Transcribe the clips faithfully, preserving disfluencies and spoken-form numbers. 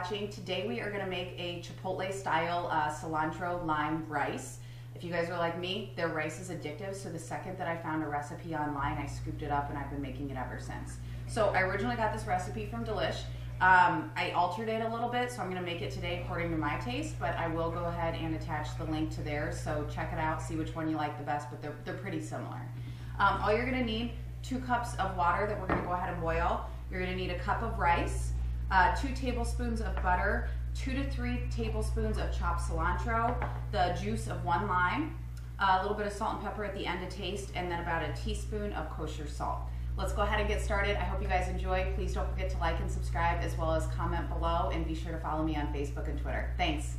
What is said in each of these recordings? watching. Today we are going to make a chipotle style uh, cilantro lime rice. If you guys are like me, their rice is addictive, so the second that I found a recipe online, I scooped it up and I've been making it ever since. So I originally got this recipe from Delish. Um, I altered it a little bit, so I'm going to make it today according to my taste, but I will go ahead and attach the link to theirs, so check it out, see which one you like the best, but they're, they're pretty similar. Um, all you're going to need, two cups of water that we're going to go ahead and boil. You're going to need a cup of rice, uh, two tablespoons of butter, two to three tablespoons of chopped cilantro, the juice of one lime, a little bit of salt and pepper at the end to taste, and then about a teaspoon of kosher salt. Let's go ahead and get started. I hope you guys enjoy. Please don't forget to like and subscribe, as well as comment below, and be sure to follow me on Facebook and Twitter. Thanks.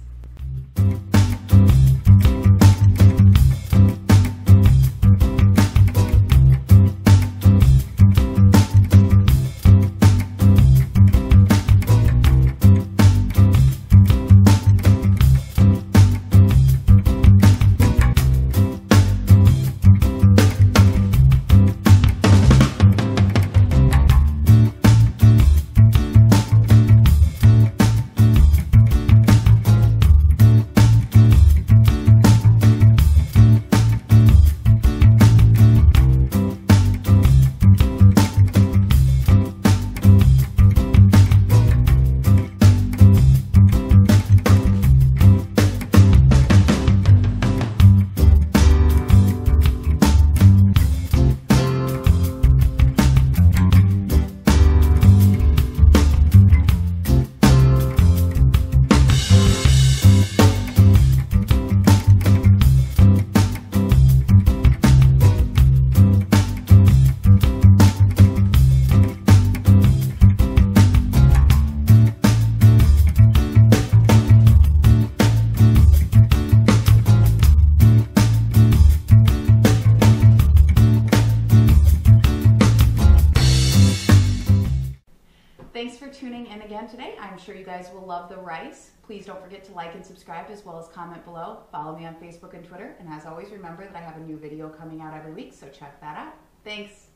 Thanks for tuning in again today. I'm sure you guys will love the rice. Please don't forget to like and subscribe, as well as comment below. Follow me on Facebook and Twitter. And as always, remember that I have a new video coming out every week, so check that out. Thanks.